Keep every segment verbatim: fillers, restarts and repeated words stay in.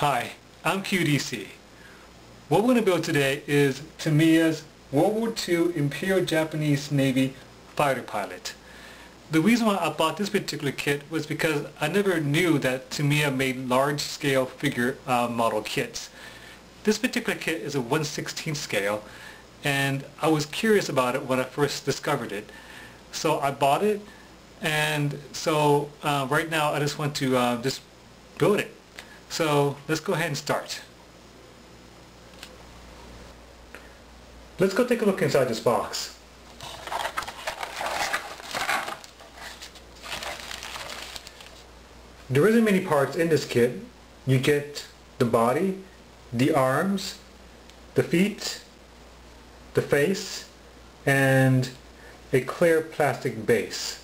Hi, I'm Q D C. What we're going to build today is Tamiya's World War Two Imperial Japanese Navy fighter pilot. The reason why I bought this particular kit was because I never knew that Tamiya made large-scale figure uh, model kits. This particular kit is a one sixteenth scale, and I was curious about it when I first discovered it. So I bought it, and so uh, right now I just want to uh, just build it. So let's go ahead and start. Let's go take a look inside this box. There isn't many parts in this kit. You get the body, the arms, the feet, the face, and a clear plastic base.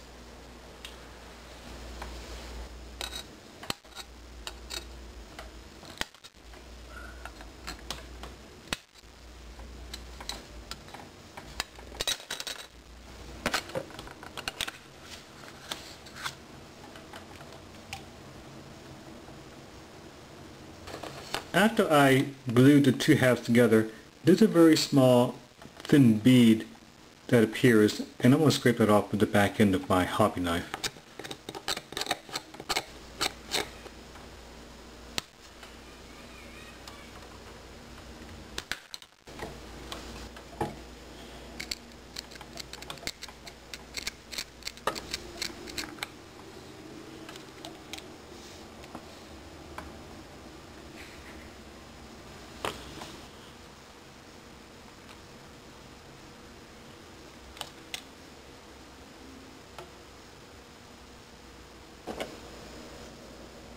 After I glued the two halves together, there's a very small thin bead that appears, and I'm going to scrape that off with the back end of my hobby knife.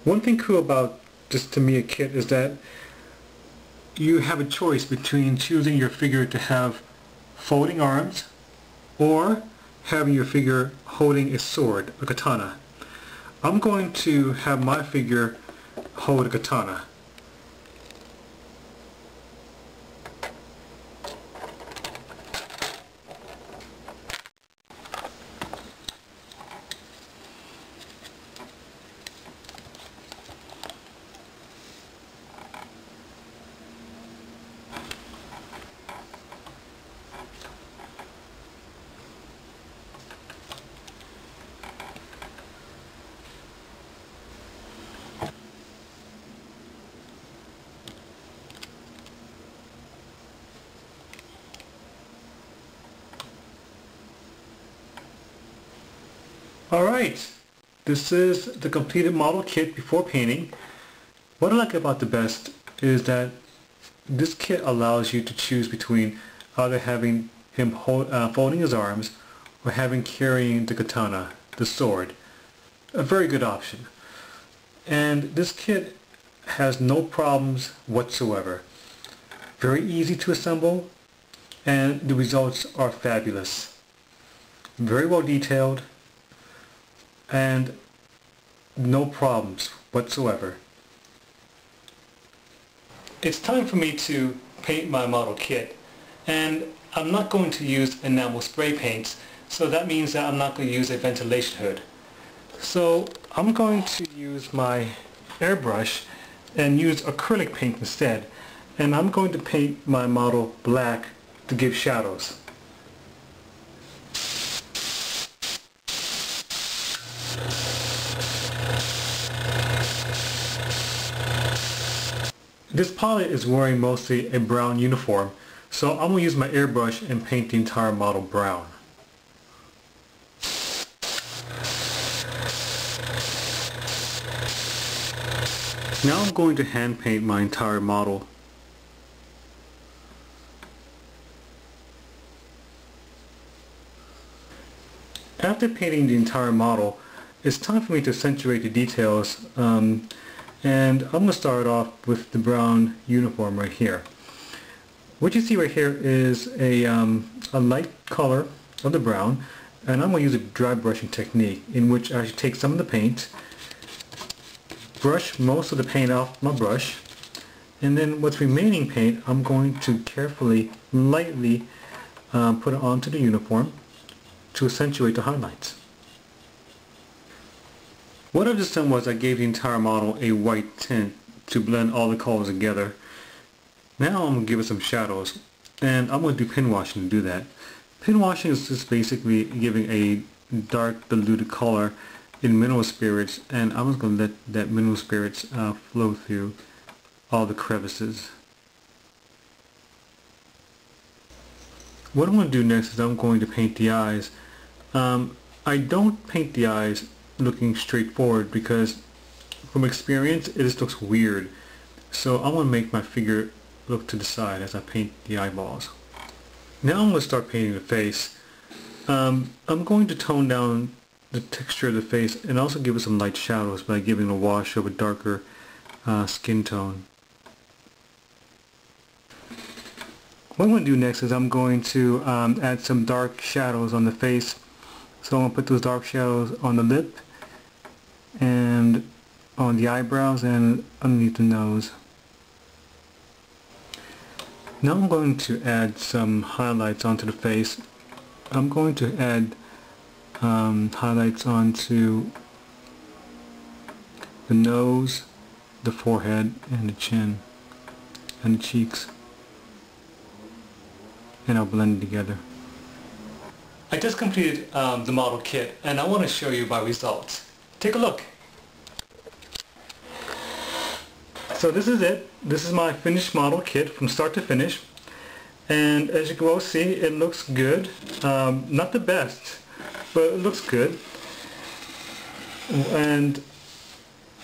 One thing cool about this Tamiya kit is that you have a choice between choosing your figure to have folding arms or having your figure holding a sword, a katana. I'm going to have my figure hold a katana. Alright, this is the completed model kit before painting. What I like about the best is that this kit allows you to choose between either having him hold, uh, folding his arms or having carrying the katana, the sword. A very good option. And this kit has no problems whatsoever. Very easy to assemble, and the results are fabulous. Very well detailed, and no problems whatsoever. It's time for me to paint my model kit, and I'm not going to use enamel spray paints, so that means that I'm not going to use a ventilation hood. So I'm going to use my airbrush and use acrylic paint instead, and I'm going to paint my model black to give shadows. This pilot is wearing mostly a brown uniform, so I'm going to use my airbrush and paint the entire model brown. Now I'm going to hand paint my entire model. After painting the entire model, it's time for me to accentuate the details. Um, And I'm going to start off with the brown uniform right here. What you see right here is a, um, a light color of the brown, and I'm going to use a dry brushing technique in which I should take some of the paint, brush most of the paint off my brush, and then what's remaining paint I'm going to carefully, lightly um, put it onto the uniform to accentuate the highlights. What I just done was I gave the entire model a white tint to blend all the colors together. Now I'm going to give it some shadows, and I'm going to do pin washing to do that. Pin washing is just basically giving a dark diluted color in mineral spirits, and I'm just going to let that mineral spirits uh, flow through all the crevices. What I'm going to do next is I'm going to paint the eyes. Um, I don't paint the eyes looking straight forward because from experience it just looks weird. So I'm going to make my figure look to the side as I paint the eyeballs. Now I'm going to start painting the face. Um, I'm going to tone down the texture of the face and also give it some light shadows by giving a wash of a darker uh, skin tone. What I'm going to do next is I'm going to um, add some dark shadows on the face. So I'm going to put those dark shadows on the lip and on the eyebrows and underneath the nose. Now I'm going to add some highlights onto the face. I'm going to add um, highlights onto the nose, the forehead, and the chin, and the cheeks. And I'll blend it together. I just completed um, the model kit, and I want to show you my results. Take a look. So this is it. This is my finished model kit from start to finish, and as you can all see, it looks good. Um, not the best, but it looks good. And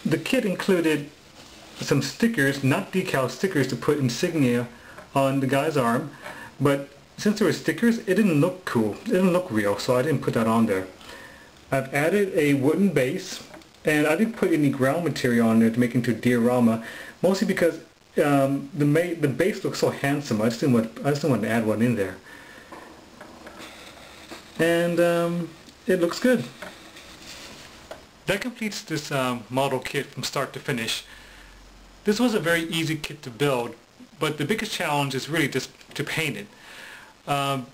the kit included some stickers, not decal stickers, to put insignia on the guy's arm, but since there were stickers, it didn't look cool. It didn't look real, so I didn't put that on there. I've added a wooden base, and I didn't put any ground material on there to make into a diorama, mostly because um, the ma the base looks so handsome. I just didn't want I just didn't want to add one in there. And um, it looks good. That completes this um, model kit from start to finish. This was a very easy kit to build, but the biggest challenge is really just to paint it. Um,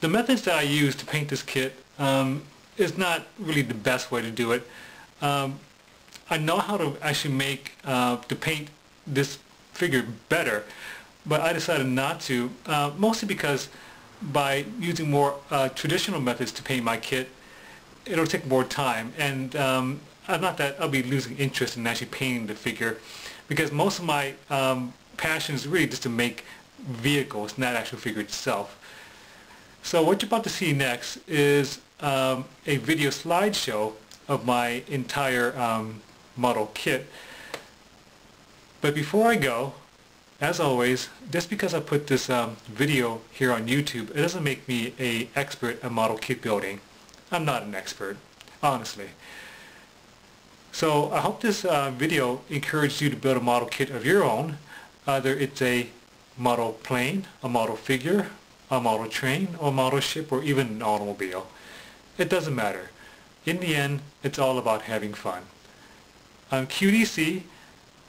the methods that I use to paint this kit um, is not really the best way to do it. Um, I know how to actually make, uh, to paint this figure better, but I decided not to, uh, mostly because by using more uh, traditional methods to paint my kit, it'll take more time, and um, I'm not that I'll be losing interest in actually painting the figure, because most of my um, passion is really just to make vehicles, not actual figure itself. So what you're about to see next is um, a video slideshow of my entire um, model kit. But before I go, as always, just because I put this um, video here on YouTube, it doesn't make me an expert at model kit building. I'm not an expert, honestly. So I hope this uh, video encouraged you to build a model kit of your own, either it's a model plane, a model figure, a model train, or a model ship, or even an automobile. It doesn't matter. In the end, it's all about having fun. I'm Q D C.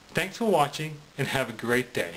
Thanks for watching, and have a great day.